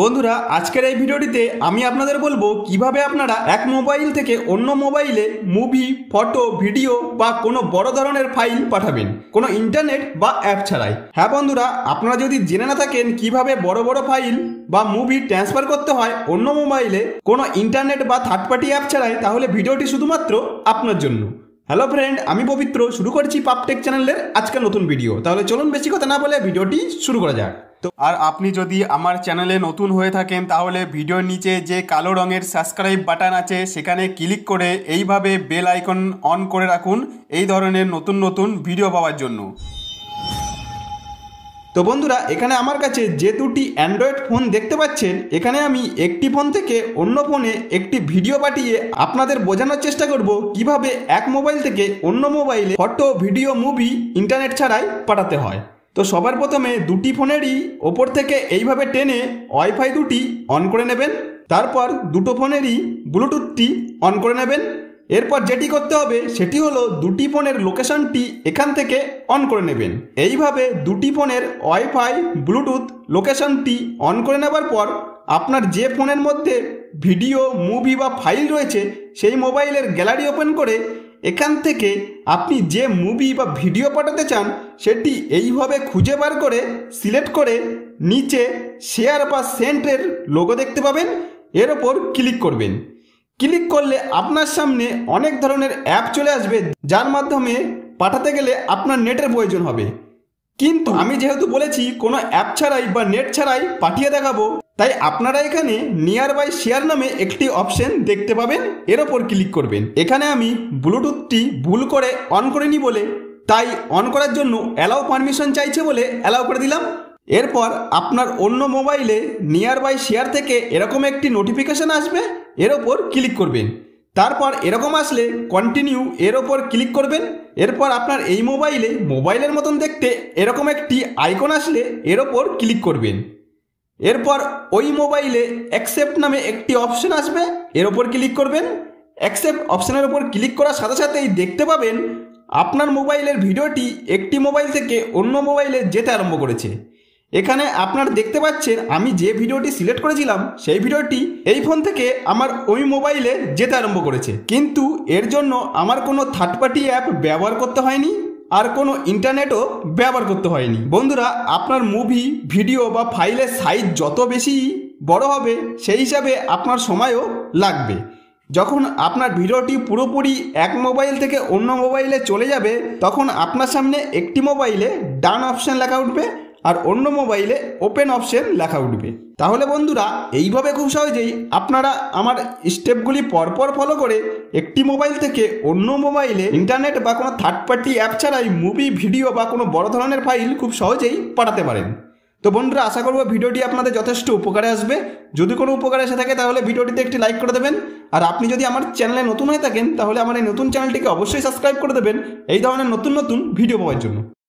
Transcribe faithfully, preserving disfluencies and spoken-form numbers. বন্ধুরা আজকের এই ভিডিওটিতে আমি আপনাদের বলবো কিভাবে আপনারা এক মোবাইল থেকে অন্য মোবাইলে মুভি ফটো ভিডিও বা কোনো বড় ধরনের ফাইল পাঠাবেন কোনো ইন্টারনেট বা অ্যাপ ছাড়াই। হ্যাঁ বন্ধুরা, আপনারা যদি জেনে না থাকেন কিভাবে বড় বড় ফাইল বা মুভি ট্রান্সফার করতে হয় অন্য মোবাইলে কোনো ইন্টারনেট বা থার্ড পার্টি অ্যাপ ছাড়াই, তাহলে ভিডিওটি শুধুমাত্র আপনার জন্য। হ্যালো ফ্রেন্ড, আমি পবিত্র, শুরু করছি পাব টেক চ্যানেলের আজকের নতুন ভিডিও। তাহলে চলুন বেশি কথা না বলে ভিডিওটি শুরু করা যাক। তো আর আপনি যদি আমার চ্যানেলে নতুন হয়ে থাকেন তাহলে ভিডিওর নিচে যে কালো রঙের সাবস্ক্রাইব বাটন আছে সেখানে ক্লিক করে এইভাবে বেল আইকন অন করে রাখুন এই ধরনের নতুন নতুন ভিডিও পাওয়ার জন্য। তো বন্ধুরা, এখানে আমার কাছে যে দুটি অ্যান্ড্রয়েড ফোন দেখতে পাচ্ছেন, এখানে আমি একটি ফোন থেকে অন্য ফোনে একটি ভিডিও পাঠিয়ে আপনাদের বোঝানোর চেষ্টা করব কিভাবে এক মোবাইল থেকে অন্য মোবাইলে ফটো ভিডিও মুভি ইন্টারনেট ছাড়াই পাঠাতে হয়। তো সবার প্রথমে দুটি ফোনেরই ওপর থেকে এইভাবে টেনে ওয়াইফাই দুটি অন করে নেবেন, তারপর দুটো ফোনেরই ব্লুটুথটি অন করে নেবেন। এরপর যেটি করতে হবে সেটি হলো দুটি ফোনের লোকেশনটি এখান থেকে অন করে নেবেন। এইভাবে দুটি ফোনের ওয়াইফাই ব্লুটুথ লোকেশনটি অন করে নেবার পর আপনার যে ফোনের মধ্যে ভিডিও মুভি বা ফাইল রয়েছে সেই মোবাইলের গ্যালারি ওপেন করে এখান থেকে আপনি যে মুভি বা ভিডিও পাঠাতে চান সেটি এইভাবে খুঁজে বার করে সিলেক্ট করে নিচে শেয়ার বা সেন্টের লোগো দেখতে পাবেন, এর ওপর ক্লিক করবেন। ক্লিক করলে আপনার সামনে অনেক ধরনের অ্যাপ চলে আসবে যার মাধ্যমে পাঠাতে গেলে আপনার নেটের প্রয়োজন হবে, কিন্তু আমি যেহেতু বলেছি কোনো অ্যাপ ছাড়াই বা নেট ছাড়াই পাঠিয়ে দেখাবো, তাই আপনারা এখানে নিয়ার বাই শেয়ার নামে একটি অপশন দেখতে পাবেন, এর ওপর ক্লিক করবেন। এখানে আমি ব্লুটুথটি ভুল করে অন করিনি বলে, তাই অন করার জন্য অ্যালাউ পারমিশন চাইছে বলে অ্যালাউ করে দিলাম। এরপর আপনার অন্য মোবাইলে নিয়ার বাই শেয়ার থেকে এরকম একটি নোটিফিকেশন আসবে, এর ওপর ক্লিক করবেন। তারপর এরকম আসলে কন্টিনিউ এর ওপর ক্লিক করবেন। এরপর আপনার এই মোবাইলে মোবাইলের মতন দেখতে এরকম একটি আইকন আসলে এর ওপর ক্লিক করবেন। এরপর ওই মোবাইলে অ্যাকসেপ্ট নামে একটি অপশন আসবে, এর ওপর ক্লিক করবেন। অ্যাকসেপ্ট অপশনের ওপর ক্লিক করার সাথে সাথেই দেখতে পাবেন আপনার মোবাইলের ভিডিওটি একটি মোবাইল থেকে অন্য মোবাইলে যেতে আরম্ভ করেছে। এখানে আপনার দেখতে পাচ্ছেন আমি যে ভিডিওটি সিলেক্ট করেছিলাম সেই ভিডিওটি এই ফোন থেকে আমার ওই মোবাইলে যেতে আরম্ভ করেছে, কিন্তু এর জন্য আমার কোনো থার্ড পার্টি অ্যাপ ব্যবহার করতে হয়নি আর কোনো ইন্টারনেটও ব্যবহার করতে হয়নি। বন্ধুরা, আপনার মুভি ভিডিও বা ফাইলের সাইজ যত বেশি বড় হবে সেই হিসাবে আপনার সময়ও লাগবে। যখন আপনার ভিডিওটি পুরোপুরি এক মোবাইল থেকে অন্য মোবাইলে চলে যাবে তখন আপনার সামনে একটি মোবাইলে ডান অপশন লেখা উঠবে আর অন্য মোবাইলে ওপেন অপশন লেখা উঠবে। তাহলে বন্ধুরা, এইভাবে খুব সহজেই আপনারা আমার স্টেপগুলি পরপর ফলো করে একটি মোবাইল থেকে অন্য মোবাইলে ইন্টারনেট বা কোনো থার্ড পার্টি অ্যাপ ছাড়াই মুভি ভিডিও বা কোনো বড় ধরনের ফাইল খুব সহজেই পাঠাতে পারেন। তো বন্ধুরা, আশা করব ভিডিওটি আপনাদের যথেষ্ট উপকারে আসবে। যদি কোনো উপকারে এসে থাকে তাহলে ভিডিওটিতে একটি লাইক করে দেবেন, আর আপনি যদি আমার চ্যানেলে নতুন হয়ে থাকেন তাহলে আমার এই নতুন চ্যানেলটিকে অবশ্যই সাবস্ক্রাইব করে দেবেন এই ধরনের নতুন নতুন ভিডিও পাওয়ার জন্য।